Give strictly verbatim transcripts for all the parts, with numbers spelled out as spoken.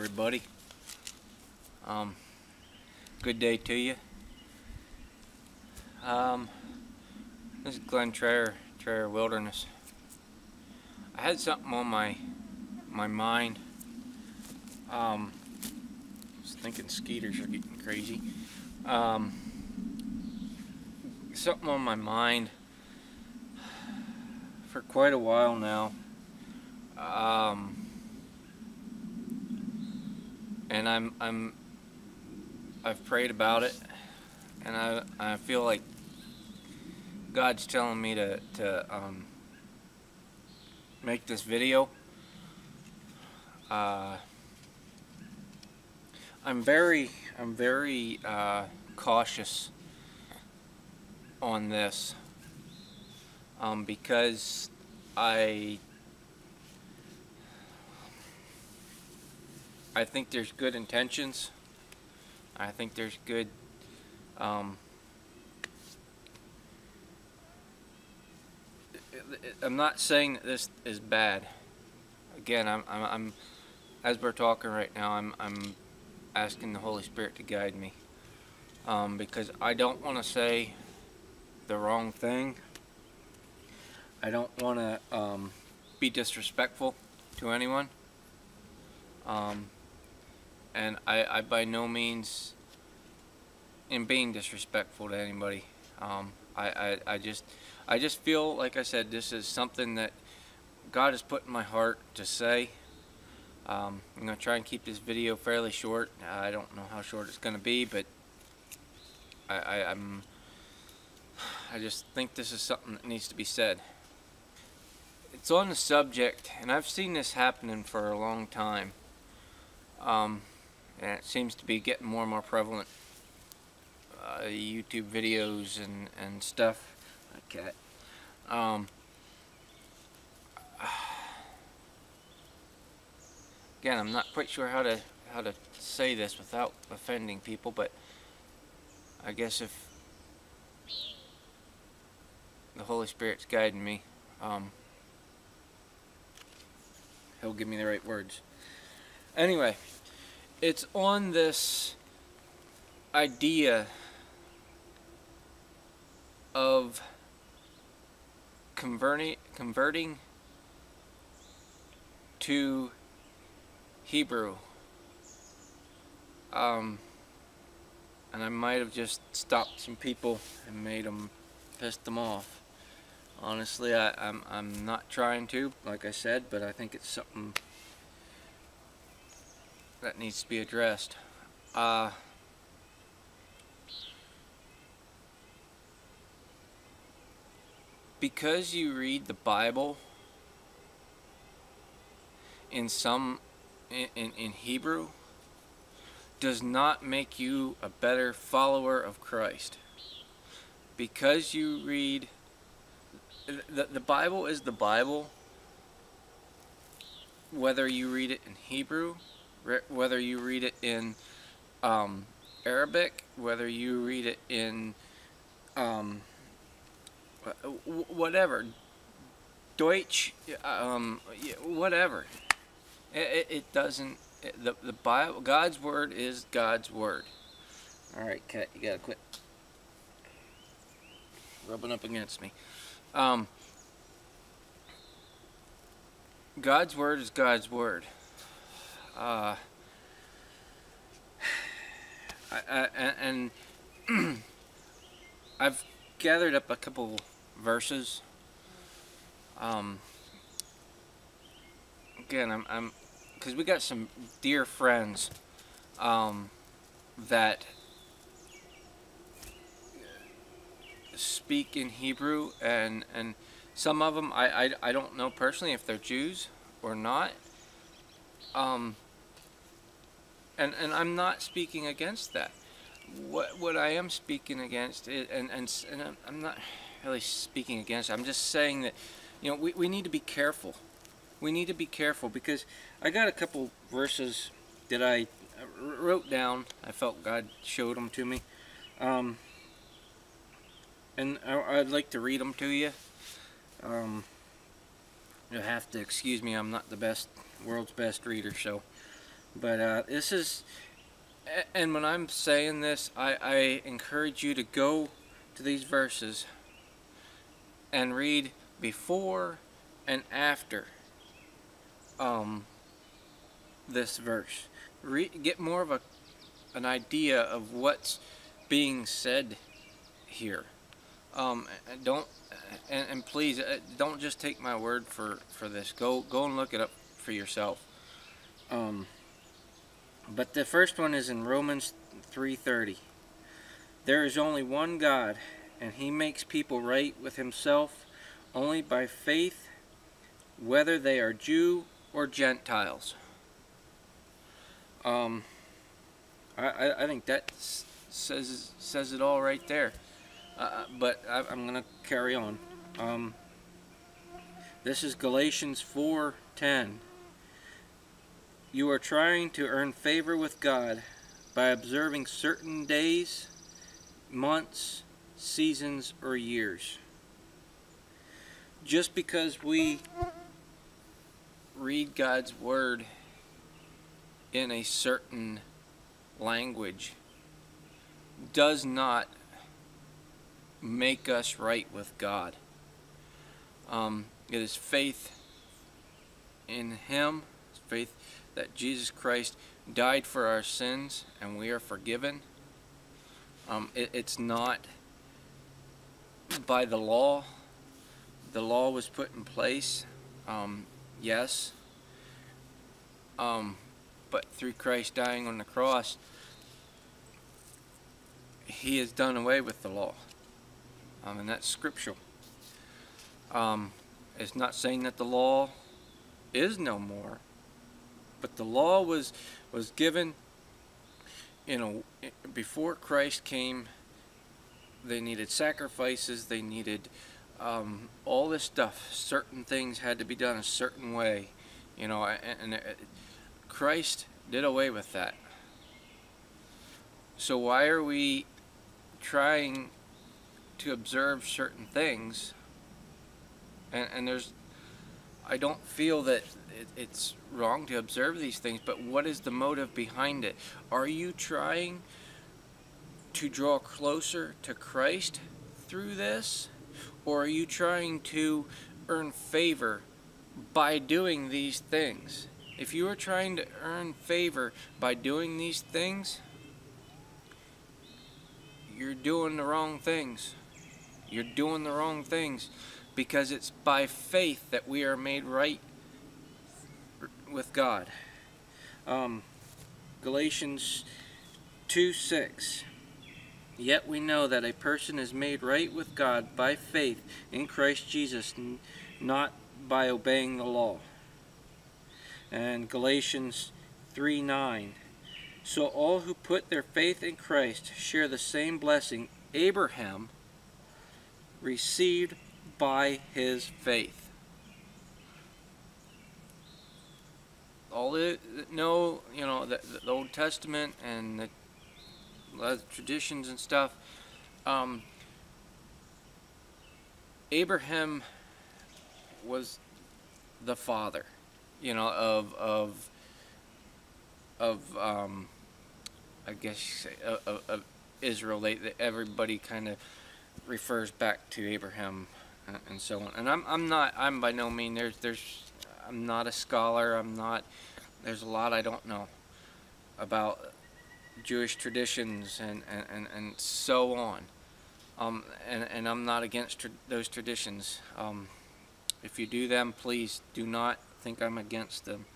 everybody. Um, good day to you. Um, this is Glenn Trayer, Trayer Wilderness. I had something on my my mind. Um, I was thinking skeeters are getting crazy. Um, something on my mind for quite a while now. Um, and I'm, I'm, I've prayed about it, and I, I feel like God's telling me to, to, um, make this video. Uh, I'm very, I'm very, uh, cautious on this, um, because I... I think there's good intentions. I think there's good um, I'm not saying that this is bad. Again, I'm, I'm, I'm as we're talking right now, I'm, I'm asking the Holy Spirit to guide me, um, because I don't want to say the wrong thing. I don't want to um, be disrespectful to anyone, um, and I, I by no means am being disrespectful to anybody. um, I, I, I just I just feel like, I said, this is something that God has put in my heart to say. um, I'm gonna try and keep this video fairly short. I don't know how short it's gonna be, but I, I, I'm I just think this is something that needs to be said. It's on the subject, and I've seen this happening for a long time. Um, and it seems to be getting more and more prevalent. Uh, YouTube videos and, and stuff. Okay. Um, again, I'm not quite sure how to how to say this without offending people, but I guess if the Holy Spirit's guiding me, um, He'll give me the right words. Anyway, it's on this idea of converting converting to Hebrew. Um, and I might have just stopped some people and made them, pissed them off. Honestly, I, I'm, I'm not trying to, like I said, but I think it's something that needs to be addressed. Uh, because you read the Bible in some in, in, in Hebrew does not make you a better follower of Christ. Because you read The, the Bible is the Bible, whether you read it in Hebrew, whether you read it in um, Arabic, whether you read it in um, whatever, Deutsch, um, whatever. It, it doesn't, it, the, the Bible, God's Word is God's Word. Alright, cat, you gotta quit rubbing up against me. Um, God's Word is God's Word. Uh, I, I, and I've gathered up a couple verses. Um, again, I'm, I'm, because we got some dear friends um, that speak in Hebrew, and and some of them I, I, I don't know personally if they're Jews or not, um, and and I'm not speaking against that. What what I am speaking against is, and and and I'm not really speaking against it. I'm just saying that, you know, we we need to be careful. We need to be careful, because I got a couple verses that I wrote down. I felt God showed them to me. Um, And I'd like to read them to you. Um, you'll have to excuse me. I'm not the best, world's best reader, so But uh, this is, and when I'm saying this, I, I encourage you to go to these verses and read before and after um, this verse. Re get more of a, an idea of what's being said here. Um, don't and, and please don't just take my word for for this. Go go and look it up for yourself. Um, but the first one is in Romans three thirty. There is only one God, and He makes people right with Himself only by faith, whether they are Jew or Gentiles. Um, I I think that says says it all right there. Uh, but I, I'm going to carry on. Um, this is Galatians four ten. You are trying to earn favor with God by observing certain days, months, seasons, or years. Just because we read God's Word in a certain language does not make us right with God. Um, it is faith in Him, faith that Jesus Christ died for our sins and we are forgiven. Um, it, it's not by the law. The law was put in place, um, yes, um, but through Christ dying on the cross, He has done away with the law. Um, and that's scriptural. Um, it's not saying that the law is no more, but the law was was given. You know, before Christ came, they needed sacrifices. They needed um, all this stuff. Certain things had to be done a certain way. You know, and, and Christ did away with that. So why are we trying to observe certain things, and, and there's, I don't feel that it, it's wrong to observe these things, but what is the motive behind it? Are you trying to draw closer to Christ through this, or are you trying to earn favor by doing these things? If you are trying to earn favor by doing these things, you're doing the wrong things. You're doing the wrong things, because it's by faith that we are made right with God. Um, Galatians two six. Yet we know that a person is made right with God by faith in Christ Jesus, not by obeying the law. And Galatians three nine. So all who put their faith in Christ share the same blessing Abraham received by his faith. All the no, you know, the, the Old Testament and the, the traditions and stuff. Um, Abraham was the father, you know, of of of um, I guess you say, of, of Israel. They, they, everybody kind of refers back to Abraham and so on. And I'm, I'm not, I'm by no means, there's, there's, I'm not a scholar, I'm not, there's a lot I don't know about Jewish traditions and, and, and, and so on. Um, and, and I'm not against tra those traditions. Um, if you do them, please do not think I'm against them.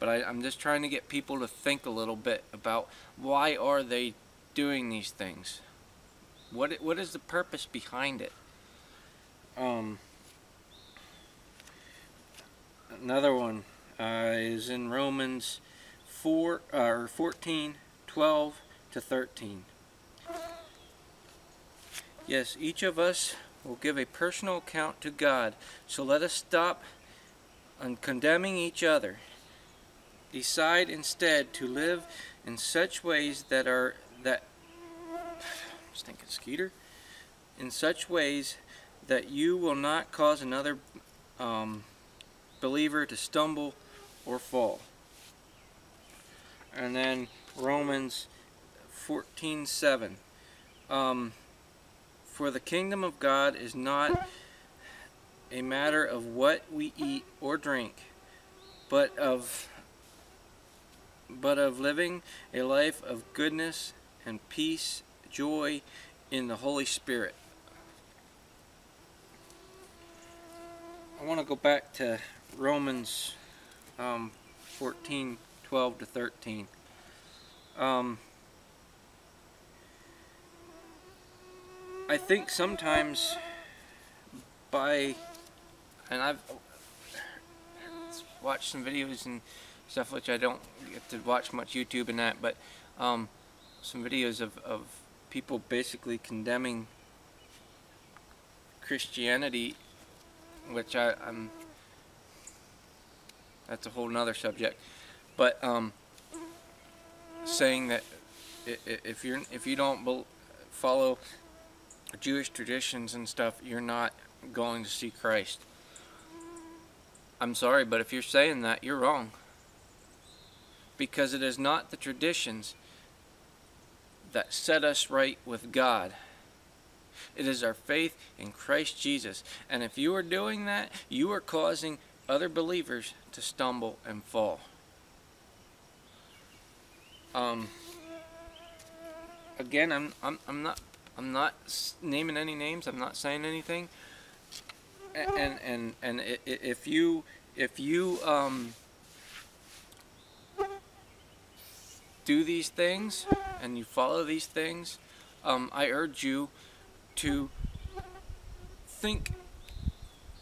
But I, I'm just trying to get people to think a little bit about why are they doing these things? What what is the purpose behind it? Um, another one uh, is in Romans four or uh, fourteen, twelve to thirteen. Yes, each of us will give a personal account to God. So let us stop on condemning each other. Decide instead to live in such ways that are that. Stinking skeeter, in such ways that you will not cause another um, believer to stumble or fall. and then Romans fourteen seven. Um, For the kingdom of God is not a matter of what we eat or drink, but of but of living a life of goodness and peace, joy in the Holy Spirit. I want to go back to Romans um, fourteen, twelve to thirteen. Um, I think sometimes by, and I've watched some videos and stuff, which I don't get to watch much YouTube and that, but um, some videos of, of people basically condemning Christianity, which I, I'm, that's a whole nother subject, but um, saying that if you're, if you don't follow Jewish traditions and stuff, you're not going to see Christ. I'm sorry, but if you're saying that, you're wrong. Because it is not the traditions that set us right with God. It is our faith in Christ Jesus. And if you are doing that, you are causing other believers to stumble and fall. Um, again, I'm, I'm, I'm not... I'm not naming any names. I'm not saying anything. And and and if you if you um, do these things and you follow these things, um, I urge you to think: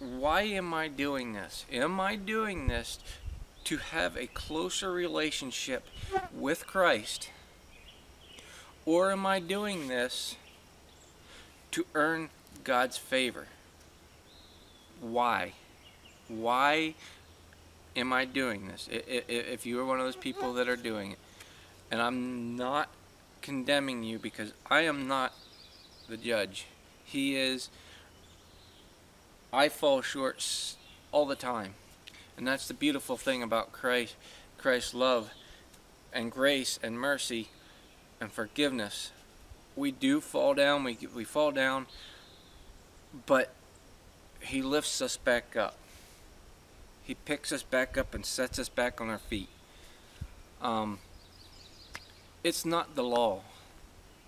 why am I doing this? Am I doing this to have a closer relationship with Christ, or am I doing this to earn God's favor? Why? Why am I doing this? If you are one of those people that are doing it, and I'm not condemning you, because I am not the judge. He is. I fall short all the time, and that's the beautiful thing about Christ, Christ's love and grace and mercy and forgiveness. We do fall down, we, we fall down, but He lifts us back up. He picks us back up and sets us back on our feet. Um, it's not the law.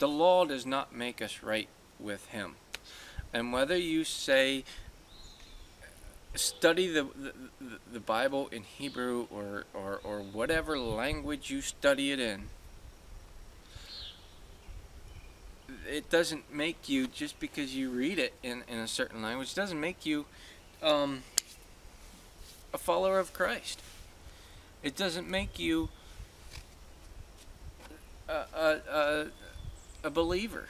The law does not make us right with Him. And whether you say, study the, the, the Bible in Hebrew or, or, or whatever language you study it in, it doesn't make you, just because you read it in, in a certain language, doesn't make you um, a follower of Christ. It doesn't make you a, a, a, a believer.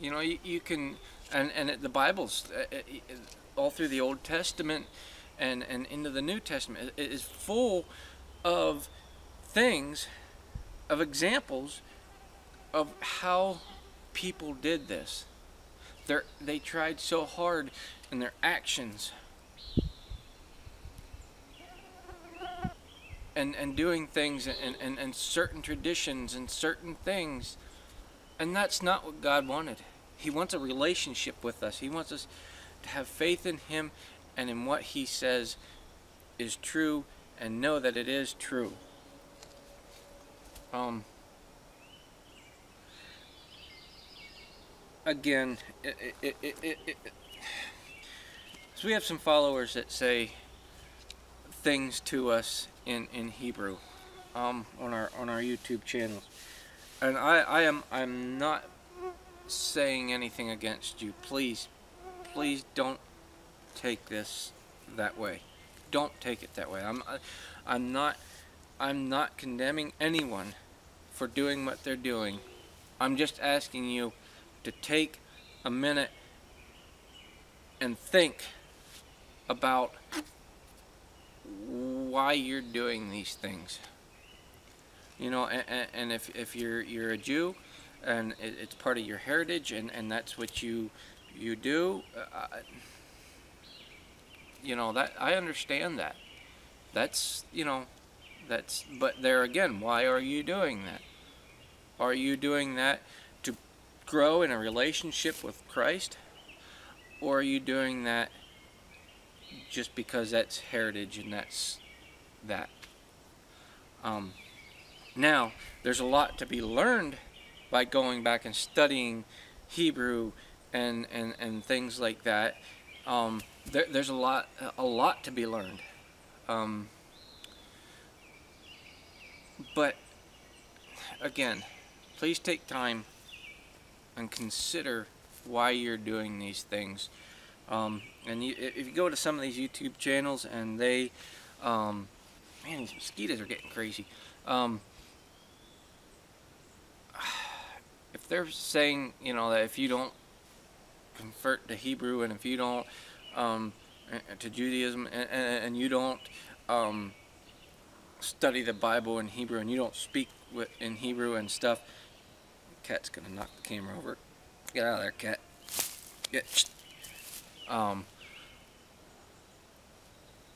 You know, you, you can, and, and it, the Bible's, it, it, all through the Old Testament and, and into the New Testament, it, it is full of things, of examples of how people did this. They're, they tried so hard in their actions and and doing things and, and, and certain traditions and certain things, and that's not what God wanted. He wants a relationship with us. He wants us to have faith in Him and in what He says is true, and know that it is true. Um. Again, it, it, it, it, it, it. So we have some followers that say things to us in in Hebrew um, on our on our YouTube channel, and I, I am I'm not saying anything against you. Please, please don't take this that way. Don't take it that way. I'm I'm not I'm not condemning anyone for doing what they're doing. I'm just asking you to take a minute and think about why you're doing these things. You know, and, and if, if you're you're a Jew and it's part of your heritage and, and that's what you you do, uh, you know, that I understand that. That's, you know, That's, but there again, why are you doing that? Are you doing that to grow in a relationship with Christ? Or are you doing that just because that's heritage and that's that? Um, now, there's a lot to be learned by going back and studying Hebrew and, and, and things like that. Um, there, there's a lot, a lot to be learned. Um, but, again, please take time and consider why you're doing these things. Um, and you, if you go to some of these YouTube channels and they, um, man, these mosquitoes are getting crazy. Um, if they're saying, you know, that if you don't convert to Hebrew and if you don't, um, to Judaism and, and you don't, um, study the Bible in Hebrew and you don't speak with, in Hebrew and stuff, cat's gonna knock the camera over. Get out of there, cat. Get. Um,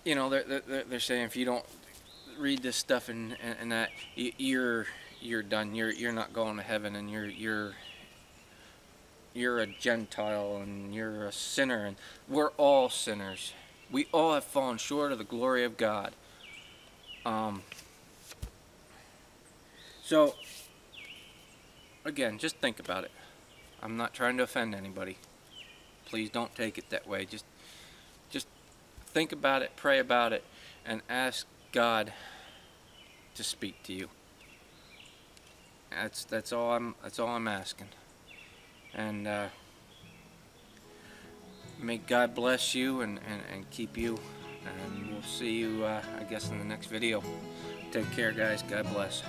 you know, they're, they're, they're saying if you don't read this stuff and, and, and that, you're you're done. You're you're not going to heaven, and you're you're you're a Gentile, and you're a sinner, and we're all sinners. We all have fallen short of the glory of God. Um. So, again, just think about it. I'm not trying to offend anybody. Please don't take it that way. Just just think about it, pray about it, and ask God to speak to you. That's that's all I'm that's all I'm asking. And uh, may God bless you and, and, and keep you. And we'll see you, uh, I guess, in the next video. Take care, guys. God bless.